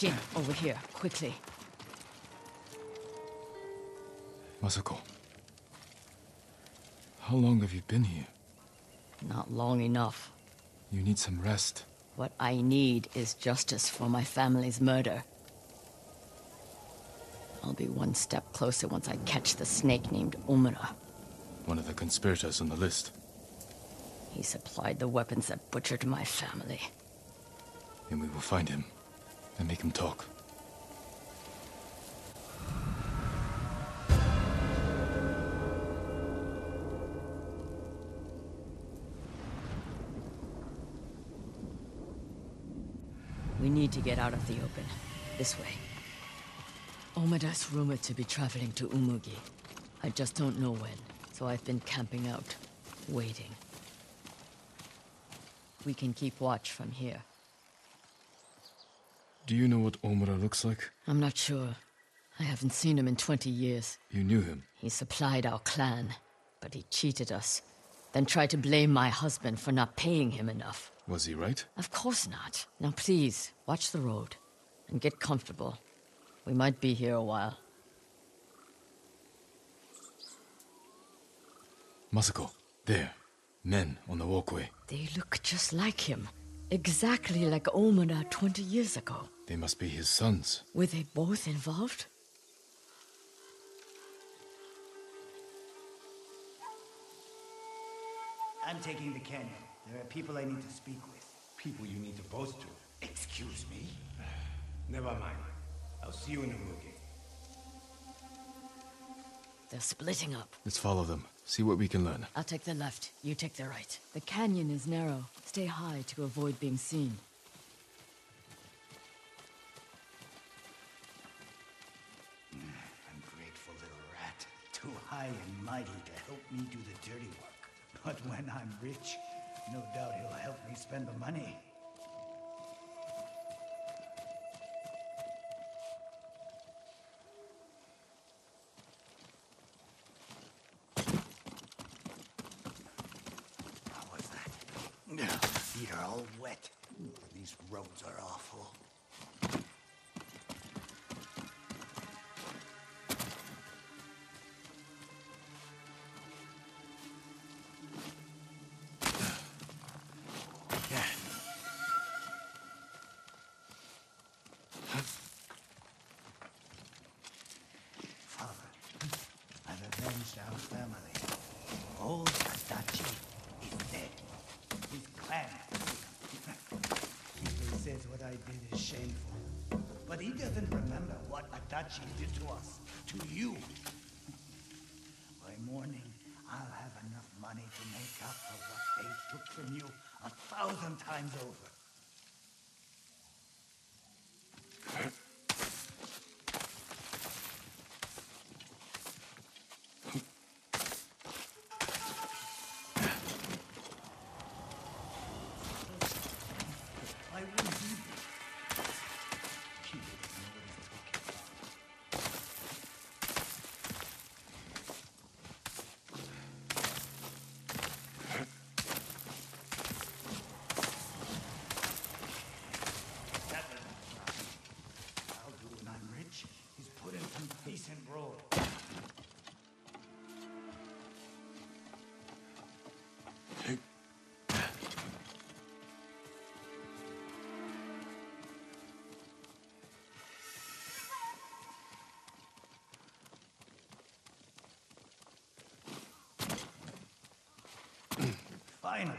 Jin, over here, quickly. Masako. How long have you been here? Not long enough. You need some rest. What I need is justice for my family's murder. I'll be one step closer once I catch the snake named Omura. One of the conspirators on the list. He supplied the weapons that butchered my family. And we will find him and make him talk. We need to get out of the open. This way. Omada's rumored to be traveling to Umugi. I just don't know when, so I've been camping out, waiting. We can keep watch from here. Do you know what Omura looks like? I'm not sure. I haven't seen him in 20 years. You knew him? He supplied our clan, but he cheated us. Then tried to blame my husband for not paying him enough. Was he right? Of course not. Now please, watch the road, and get comfortable. We might be here a while. Masako, there. Men on the walkway. They look just like him. Exactly like Omura 20 years ago. They must be his sons. Were they both involved? I'm taking the canyon. There are people I need to speak with. People you need to boast to? Excuse me? Never mind. I'll see you in Umugi. They're splitting up. Let's follow them. See what we can learn. I'll take the left. You take the right. The canyon is narrow. Stay high to avoid being seen. I'm grateful, little rat. Too high and mighty to help me do the dirty work. But when I'm rich, no doubt he'll help me spend the money. Feet are all wet. These roads are awful. Father, I've avenged our family. Old Adachi is dead. His clan. He says what I did is shameful, but he doesn't remember what Adachi did to us, to you. By morning, I'll have enough money to make up for what they took from you 1,000 times over. Finally.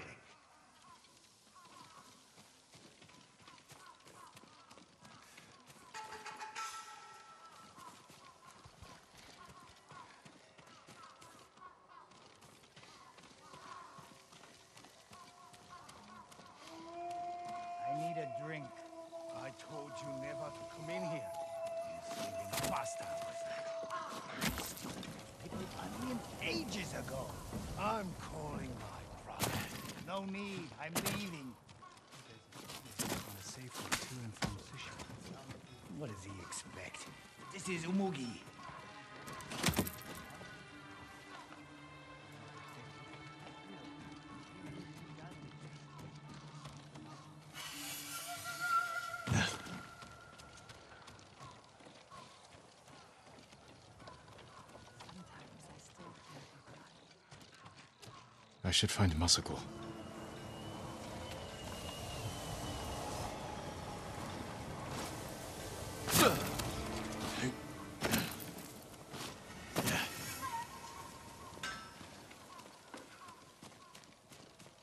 I need a drink. I told you never to come in here. You saving pasta was that? Stupid pickled onion ages ago. I'm calling my... No need, I'm leaving. There's a safe way to and from Sushi. What does he expect? This is Umugi. I should find Masako.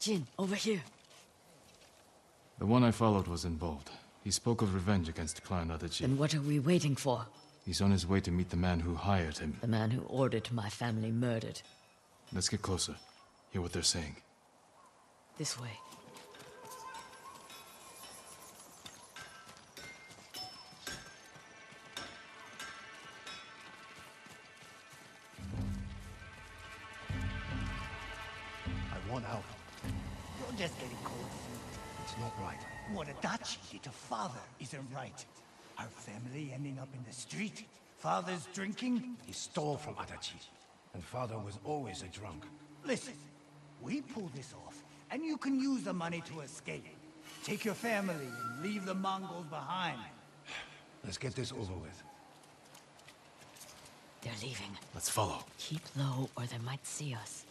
Jin, over here. The one I followed was involved. He spoke of revenge against Clan Adachi. Then what are we waiting for? He's on his way to meet the man who hired him. The man who ordered my family murdered. Let's get closer. Hear what they're saying. This way. I want help. You're just getting cold feet. It's not right. What Adachi did to father isn't right. Our family ending up in the street. Father's drinking. He stole from Adachi. And father was always a drunk. Listen. We pull this off, and you can use the money to escape. Take your family and leave the Mongols behind. Let's get this over with. They're leaving. Let's follow. Keep low, or they might see us.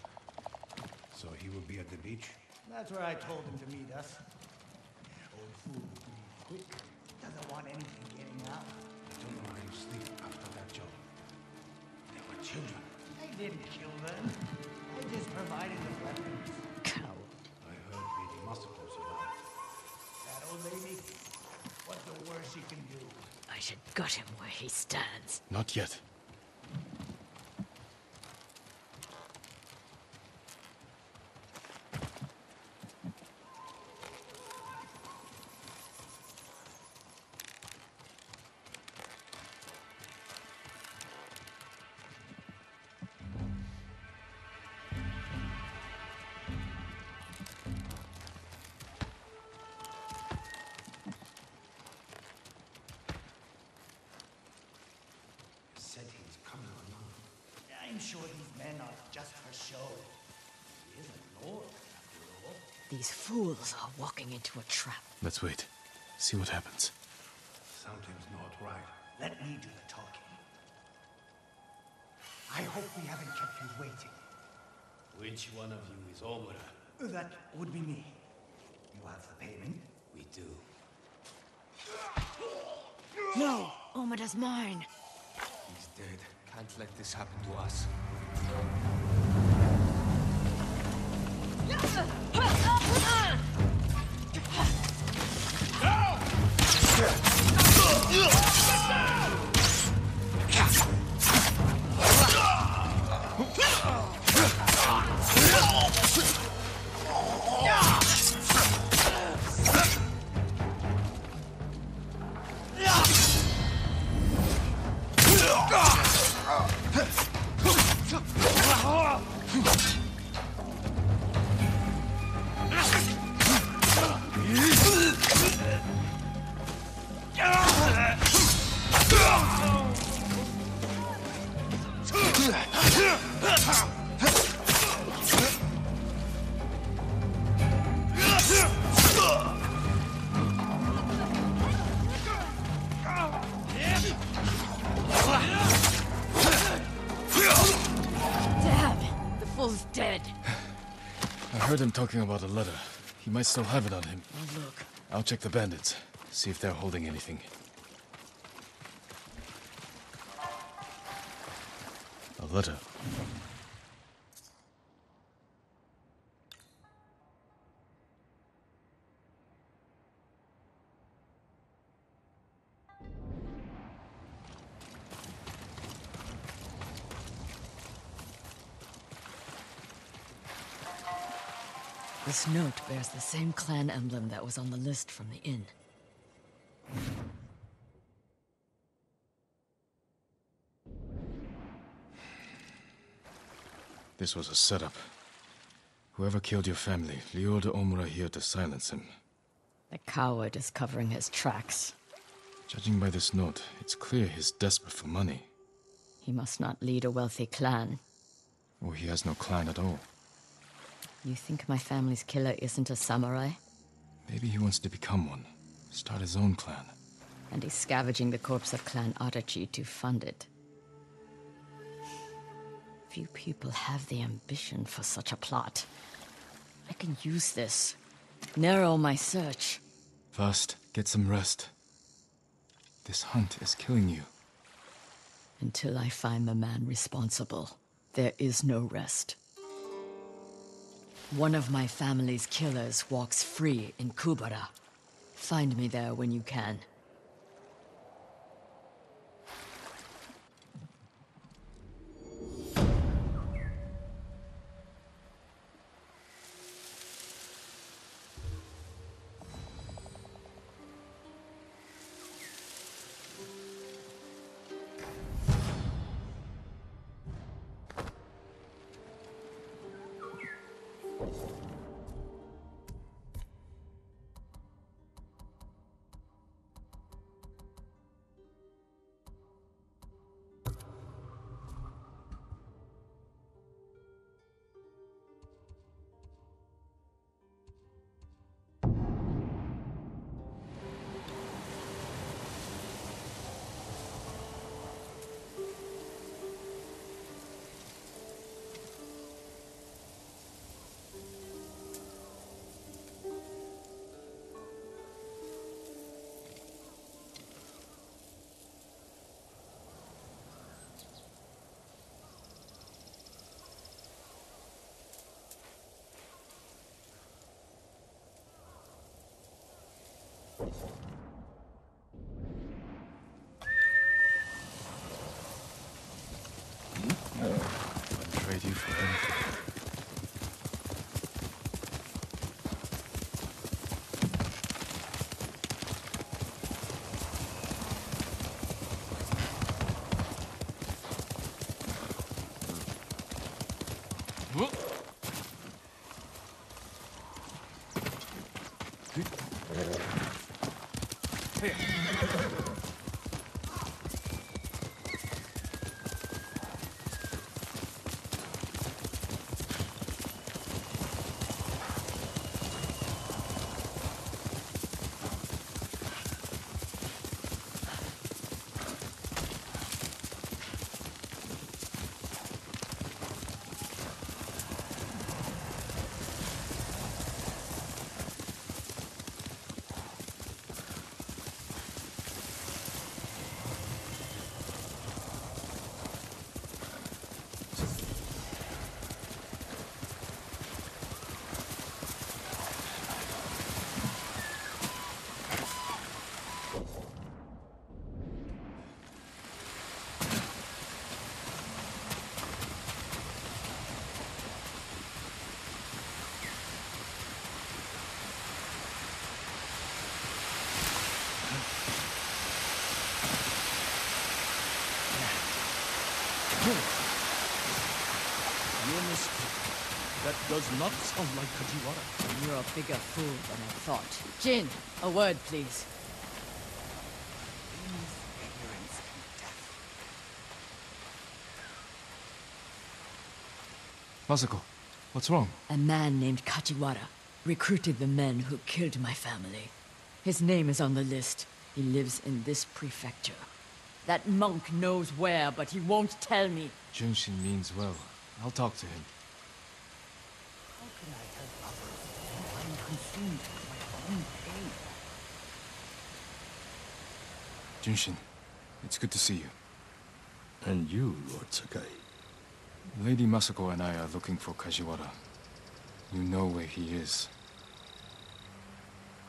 So he will be at the beach? That's where I told him to meet us. Old fool, quick. Doesn't want anything getting out. I don't know how you sleep after that job. They were children. I didn't kill them. I just provided the weapons. Coward. I heard Lady Masako survived. That old lady? What's the worst she can do? I should gut him where he stands. Not yet. I'm sure these men are just for show. He is a lord, after all. These fools are walking into a trap. Let's wait. See what happens. Something's not right. Let me do the talking. I hope we haven't kept you waiting. Which one of you is Omura? That would be me. You have the payment? We do. No! Omura's mine! He's dead. Can't let this happen to us. I heard him talking about a letter. He might still have it on him. Oh, look. I'll check the bandits, see if they're holding anything. A letter. This note bears the same clan emblem that was on the list from the inn. This was a setup. Whoever killed your family lured Omura here to silence him. The coward is covering his tracks. Judging by this note, it's clear he's desperate for money. He must not lead a wealthy clan. Or he has no clan at all. You think my family's killer isn't a samurai? Maybe he wants to become one. Start his own clan. and is scavenging the corpse of Clan Adachi to fund it. Few people have the ambition for such a plot. I can use this. Narrow my search. First, get some rest. This hunt is killing you. Until I find the man responsible, there is no rest. One of my family's killers walks free in Kubara. Find me there when you can. That does not sound like Kajiwara. You're a bigger fool than I thought. Jin, a word, please. Masako, what's wrong? A man named Kajiwara recruited the men who killed my family. His name is on the list. He lives in this prefecture. That monk knows where, but he won't tell me. Jushin means well. I'll talk to him. Jushin, it's good to see you. And you, Lord Sakai. Lady Masako and I are looking for Kajiwara. You know where he is.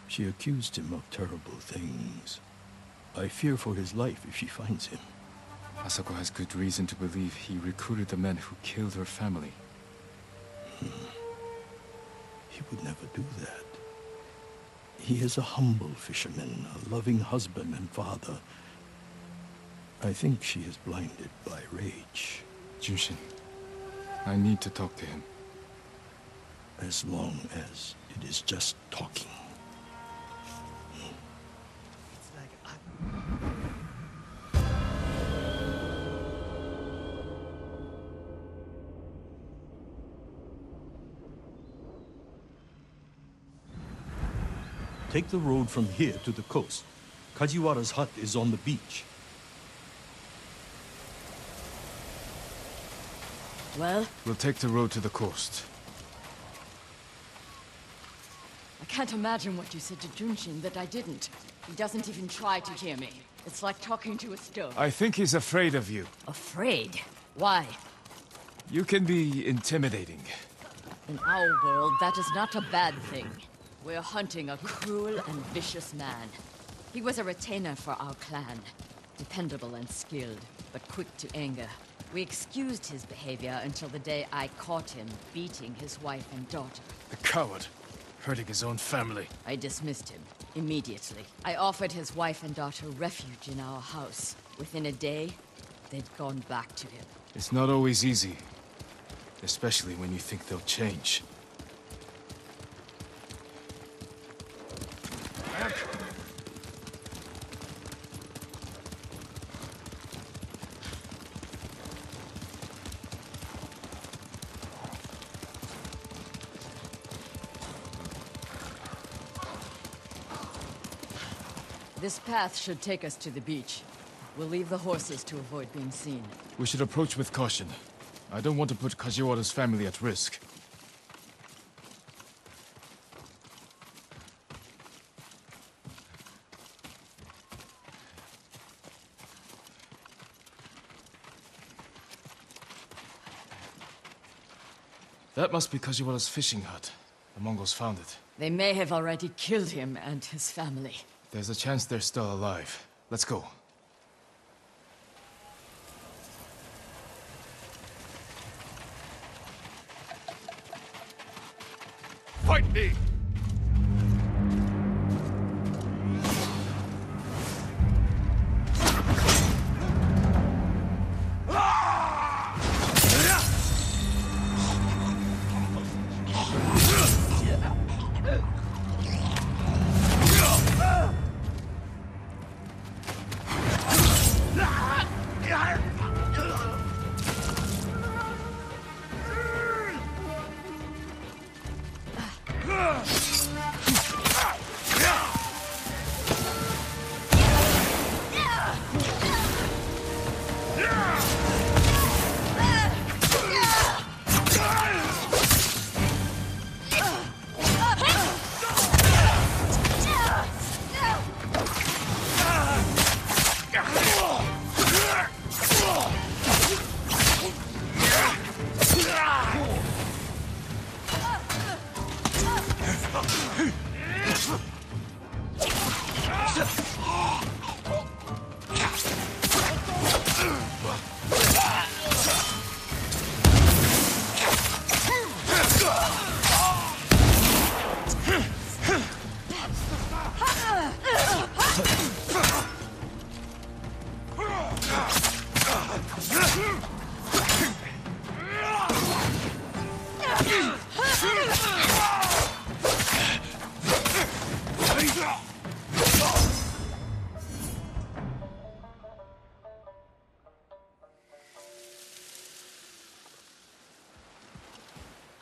She accused him of terrible things. I fear for his life if she finds him. Masako has good reason to believe he recruited the men who killed her family. He would never do that. He is a humble fisherman, a loving husband and father. I think she is blinded by rage. Jushin, I need to talk to him. As long as it is just talking. Take the road from here to the coast. Kajiwara's hut is on the beach. Well? We'll take the road to the coast. I can't imagine what you said to Jushin that I didn't. He doesn't even try to hear me. It's like talking to a stone. I think he's afraid of you. Afraid? Why? You can be intimidating. In our world, that is not a bad thing. We're hunting a cruel and vicious man. He was a retainer for our clan. Dependable and skilled, but quick to anger. We excused his behavior until the day I caught him beating his wife and daughter. The coward. Hurting his own family. I dismissed him immediately. I offered his wife and daughter refuge in our house. Within a day, they'd gone back to him. It's not always easy, especially when you think they'll change. This path should take us to the beach. We'll leave the horses to avoid being seen. We should approach with caution. I don't want to put Kajiwara's family at risk. That must be Kajiwara's fishing hut. The Mongols found it. They may have already killed him and his family. There's a chance they're still alive. Let's go. Fight me!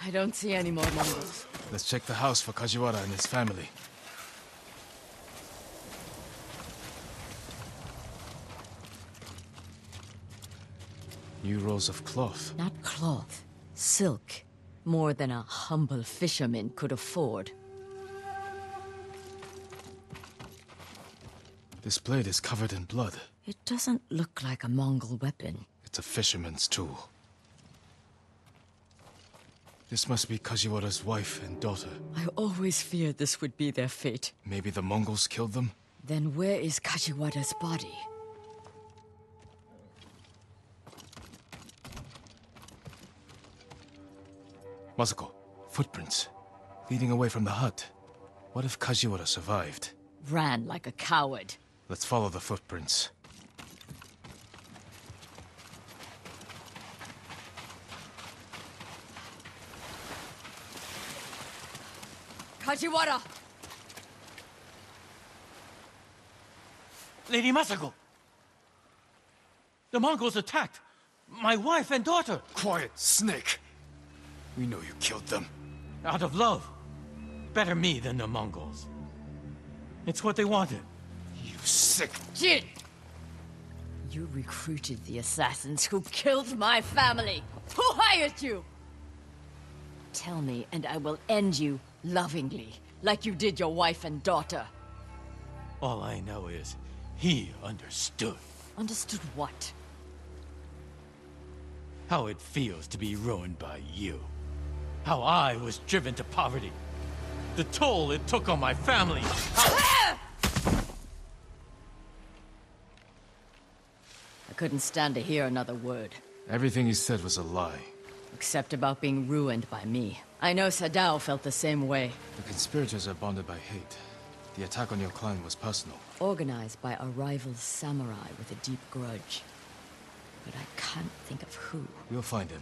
I don't see any more Mongols. Let's check the house for Kajiwara and his family. New rolls of cloth. Not cloth. Silk. More than a humble fisherman could afford. This blade is covered in blood. It doesn't look like a Mongol weapon. It's a fisherman's tool. This must be Kajiwara's wife and daughter. I always feared this would be their fate. Maybe the Mongols killed them? Then where is Kajiwara's body? Masako, footprints leading away from the hut. What if Kajiwara survived? Ran like a coward. Let's follow the footprints. Kajiwara! Lady Masako! The Mongols attacked! My wife and daughter! Quiet, snake! We know you killed them. Out of love. Better me than the Mongols. It's what they wanted. You You sick Jin! You recruited the assassins who killed my family! Who hired you? Tell me, and I will end you lovingly, like you did your wife and daughter. All I know is, he understood. Understood what? How it feels to be ruined by you. How I was driven to poverty. The toll it took on my family. How... I couldn't stand to hear another word. Everything you said was a lie. Except about being ruined by me. I know Sadao felt the same way. The conspirators are bonded by hate. The attack on your clan was personal. Organized by a rival samurai with a deep grudge. But I can't think of who. You'll find him.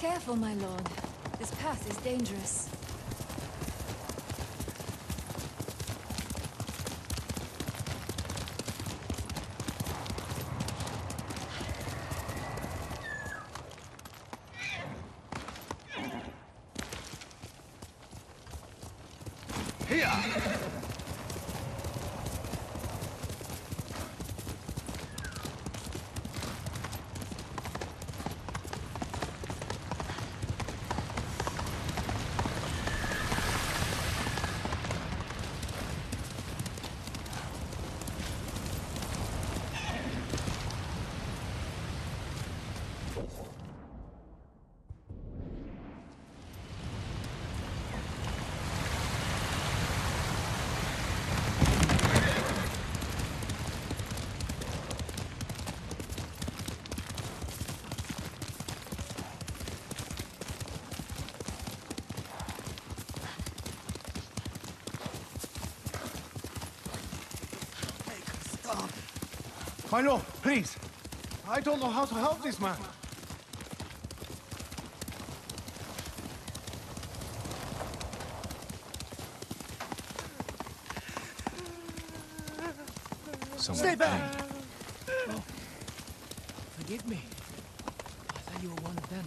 Careful, my lord. This path is dangerous. My lord, please. I don't know how to help this man. Someone. Stay back! Oh. Forgive me. you're one of them.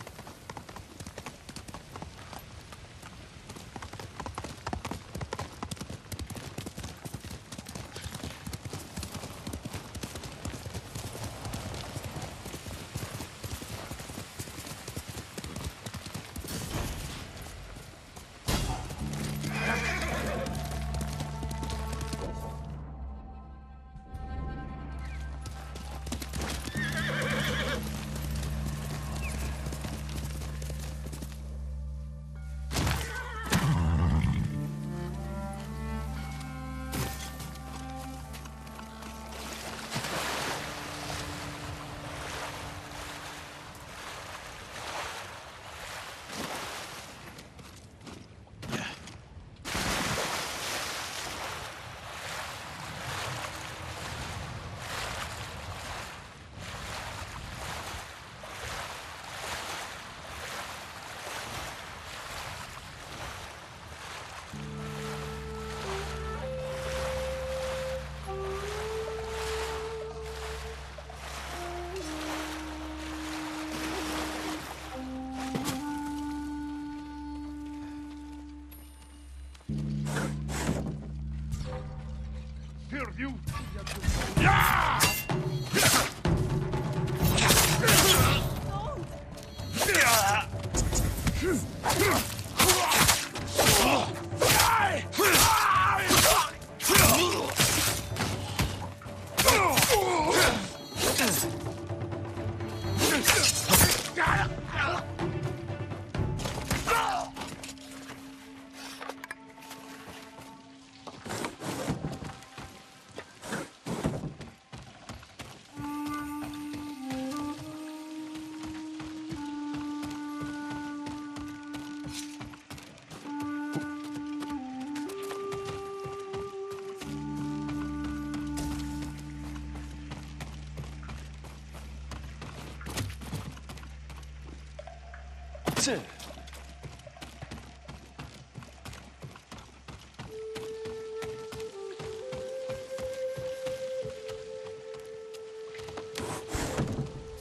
Sir.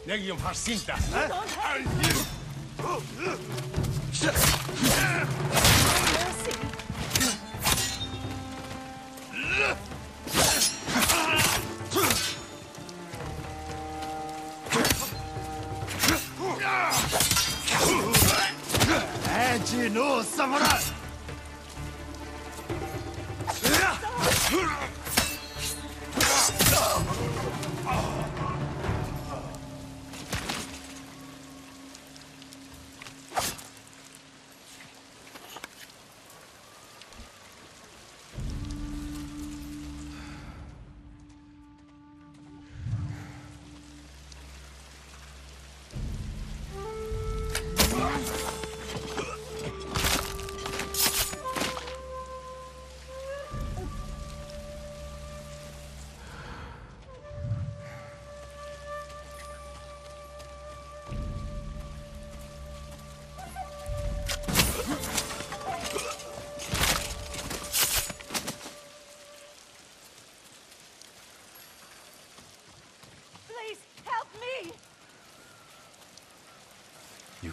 Negium Jacinta,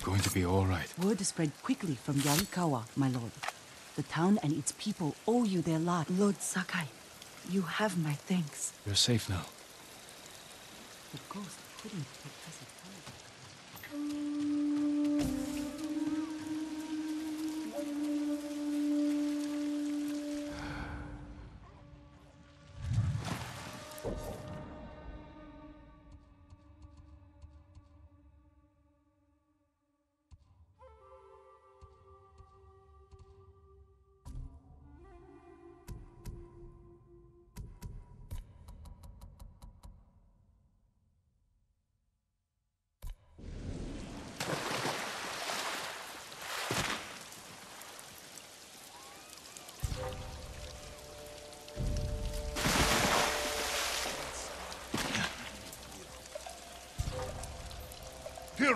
going to be all right. Word spread quickly from Yarikawa, my lord. The town and its people owe you their life. Lord Sakai, you have my thanks. You're safe now. The ghost couldn't take us at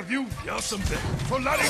you got something for letting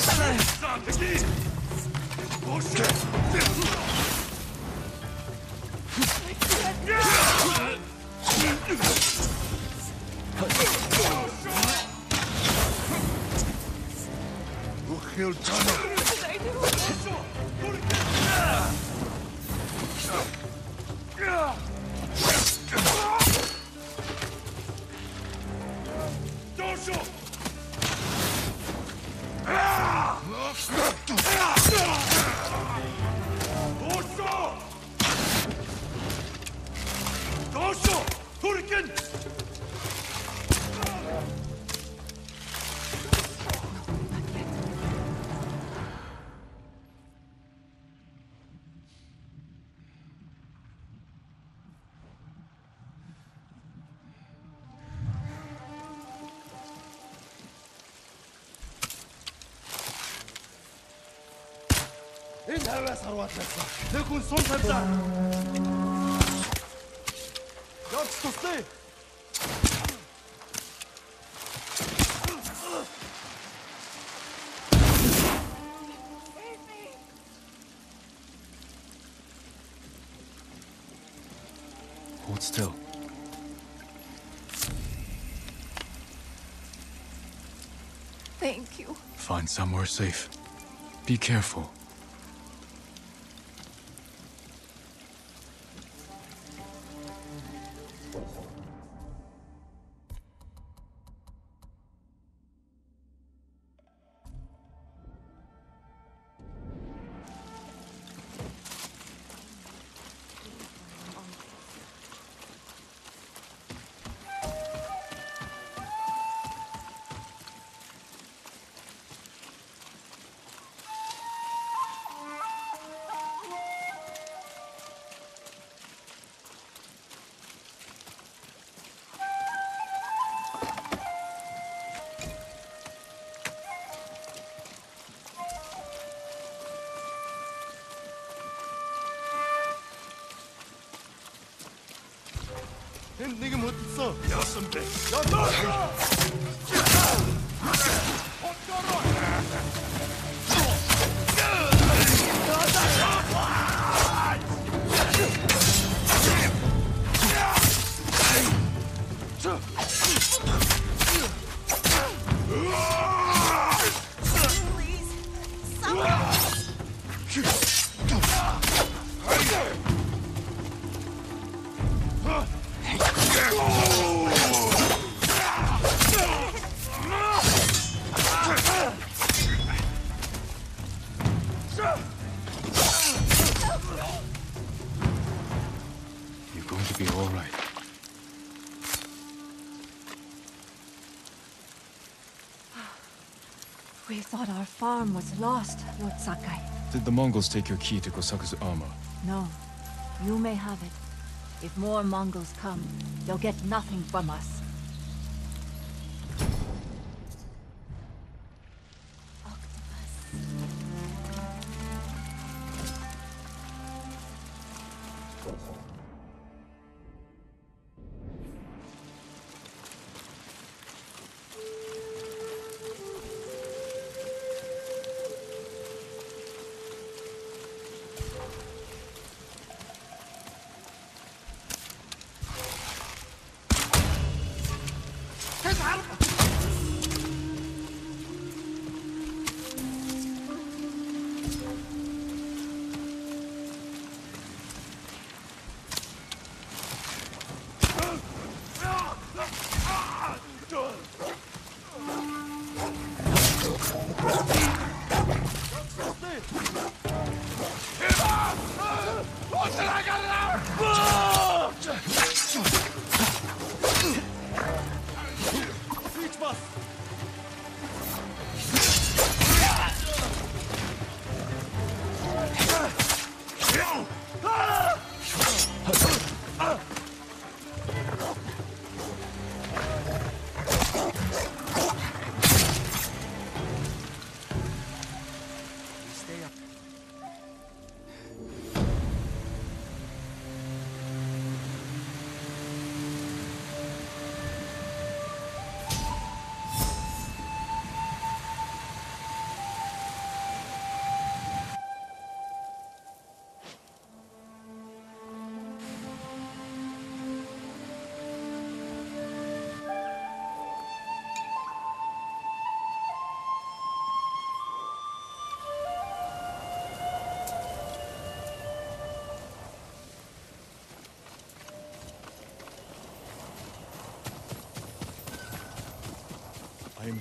They could sometimes that's to stay. Hold still. Thank you. Find somewhere safe. Be careful. Farm was lost, Lord Sakai. Did the Mongols take your key to Kosaka's armor? No. You may have it. If more Mongols come, they'll get nothing from us.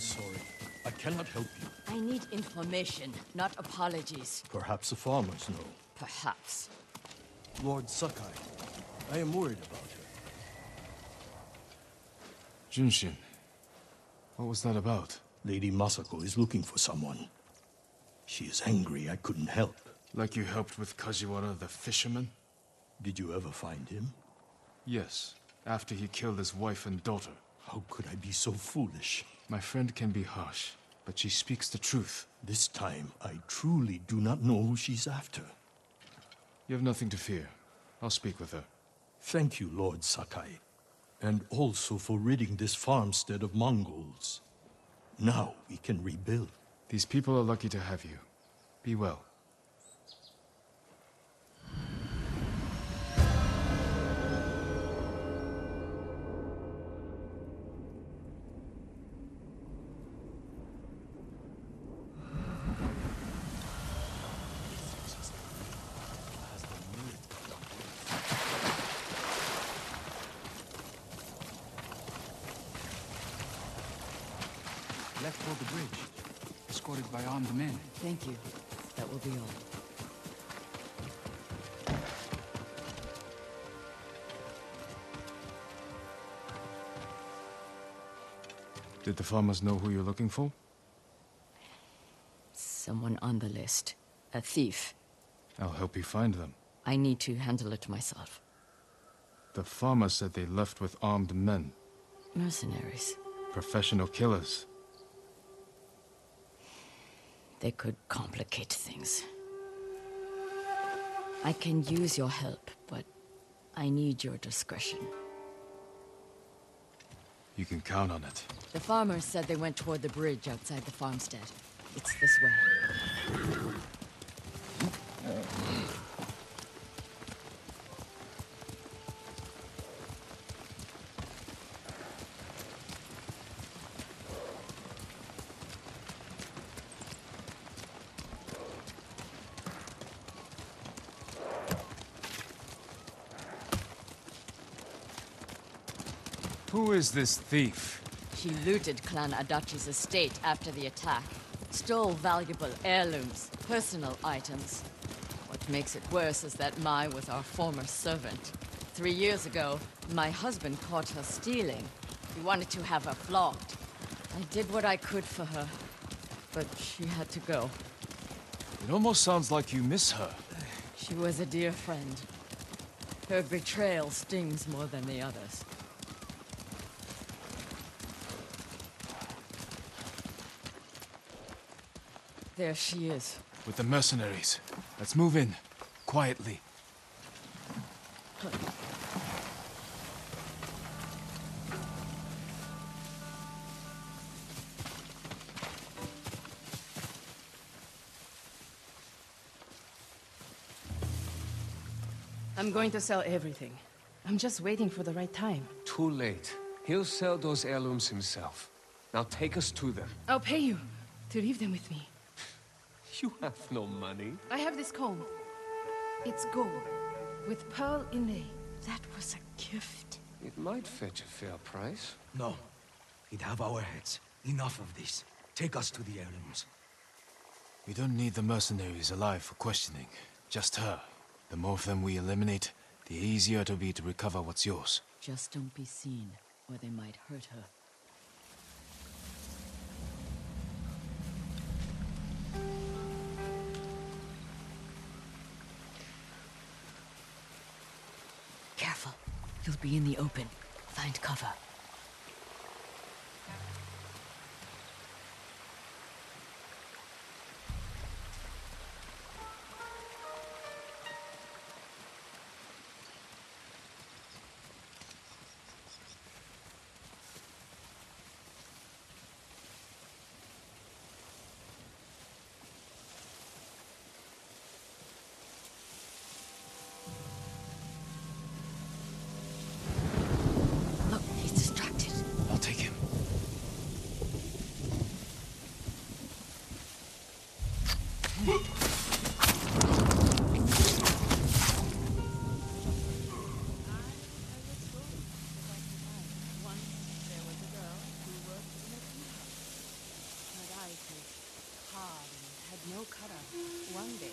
sorry. I cannot help you. I need information, not apologies. Perhaps the farmers know. Perhaps. Lord Sakai, I am worried about her. Jushin, what was that about? Lady Masako is looking for someone. She is angry I couldn't help. Like you helped with Kajiwara the fisherman? Did you ever find him? Yes, after he killed his wife and daughter. How could I be so foolish? My friend can be harsh, but she speaks the truth. This time, I truly do not know who she's after. You have nothing to fear. I'll speak with her. Thank you, Lord Sakai. And also for ridding this farmstead of Mongols. Now we can rebuild. These people are lucky to have you. Be well. Left toward the bridge, escorted by armed men. Thank you. That will be all. Did the farmers know who you're looking for? Someone on the list. A thief. I'll help you find them. I need to handle it myself. The farmers said they left with armed men. Mercenaries. Professional killers. They could complicate things. I can use your help, but I need your discretion. You can count on it. The farmers said they went toward the bridge outside the farmstead. It's this way. Who is this thief? She looted Clan Adachi's estate after the attack. Stole valuable heirlooms, personal items. What makes it worse is that Mai was our former servant. 3 years ago, my husband caught her stealing. He wanted to have her flogged. I did what I could for her, but she had to go. It almost sounds like you miss her. She was a dear friend. Her betrayal stings more than the others. There she is. With the mercenaries. Let's move in. Quietly. I'm going to sell everything. I'm just waiting for the right time. Too late. He'll sell those heirlooms himself. Now take us to them. I'll pay you to leave them with me. You have no money. I have this comb. It's gold, with pearl inlay. That was a gift. It might fetch a fair price. No. We'd have our heads. Enough of this. Take us to the heirlooms. We don't need the mercenaries alive for questioning. Just her. The more of them we eliminate, the easier it'll be to recover what's yours. Just don't be seen, or they might hurt her. You'll be in the open. Find cover. had no cutoff. One day,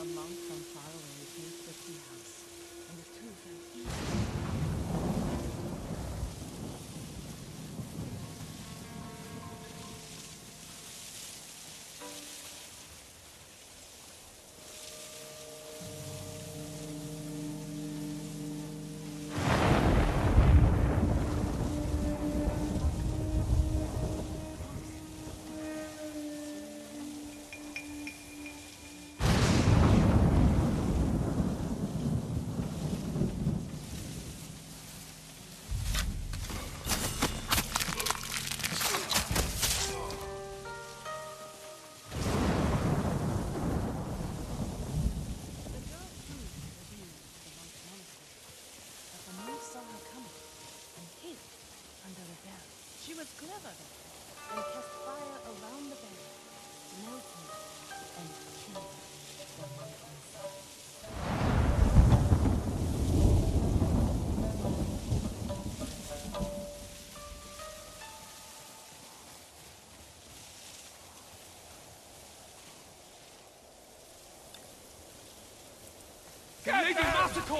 a monk from far away came to the tea house, and the two fell easily. Lady Masako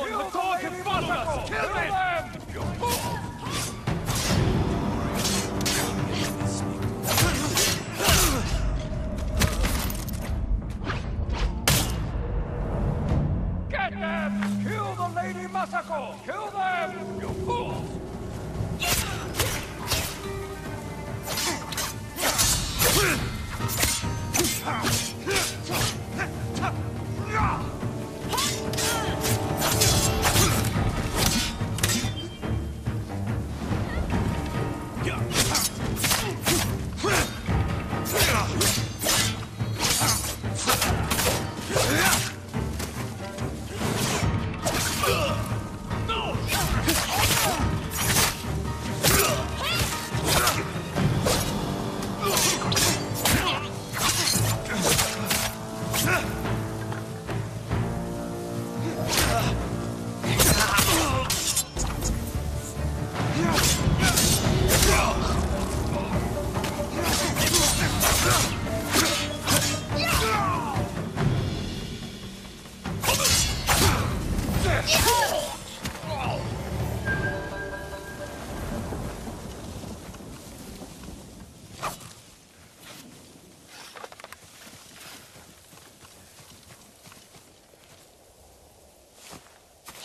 and the dog have followed us! Kill them! Get them! Kill the Lady Masako! Kill them! You fools!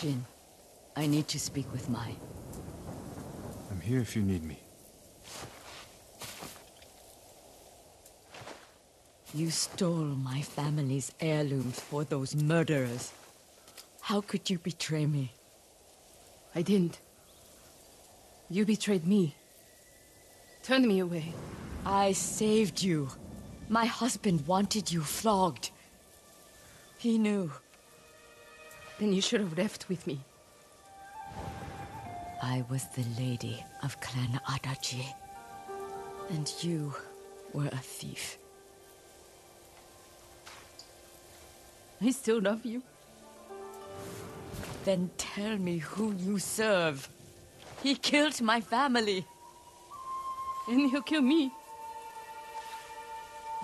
Jin, I need to speak with Mai. I'm here if you need me. You stole my family's heirlooms for those murderers. How could you betray me? I didn't. You betrayed me. Turned me away. I saved you. My husband wanted you flogged. He knew. Then you should have left with me. I was the lady of Clan Adachi, and you were a thief. I still love you. Then tell me who you serve. He killed my family. And he'll kill me.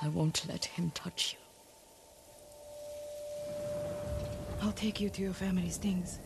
I won't let him touch you. I'll take you to your family's things.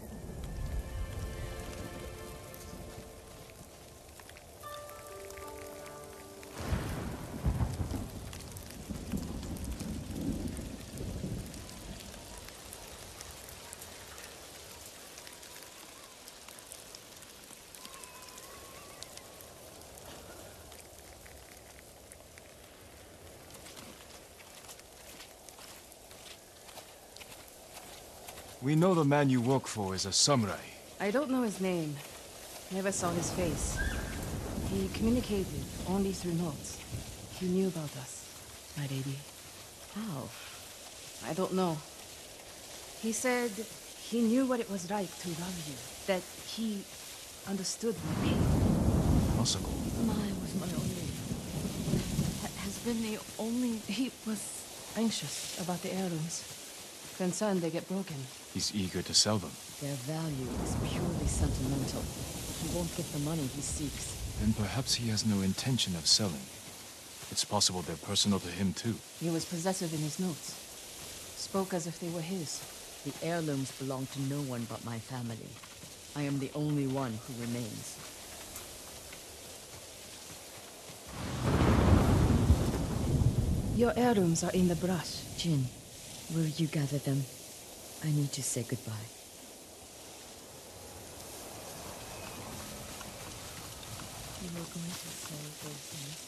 We know the man you work for is a samurai. I don't know his name. Never saw his face. He communicated only through notes. He knew about us, my lady. How? I don't know. He said he knew what it was like to love you. That he understood my pain. Masako. Mai was my only... has been the only... He was anxious about the heirlooms. Concerned they get broken. He's eager to sell them. Their value is purely sentimental. He won't get the money he seeks. Then perhaps he has no intention of selling. It's possible they're personal to him, too. He was possessive in his notes. Spoke as if they were his. The heirlooms belong to no one but my family. I am the only one who remains. Your heirlooms are in the brush. Jin, will you gather them? I need to say goodbye. You were going to say those things.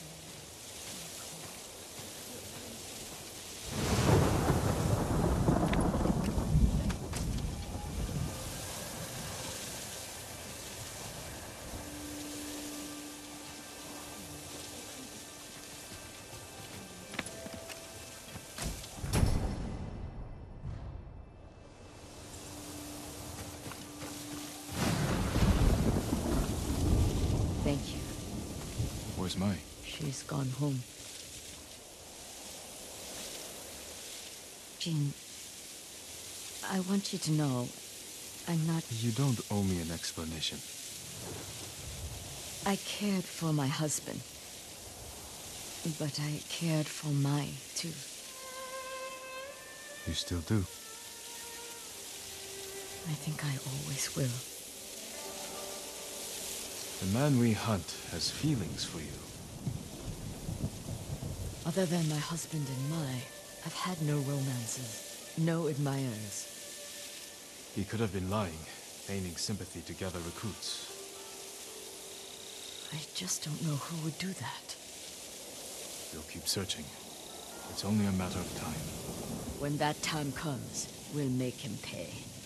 Mai. She's gone home. Jin, I want you to know I'm not... You don't owe me an explanation. I cared for my husband. But I cared for Mai, too. You still do? I think I always will. The man we hunt has feelings for you. Other than my husband and Mai, I've had no romances, no admirers. He could have been lying, feigning sympathy to gather recruits. I just don't know who would do that. You'll keep searching. It's only a matter of time. When that time comes, we'll make him pay.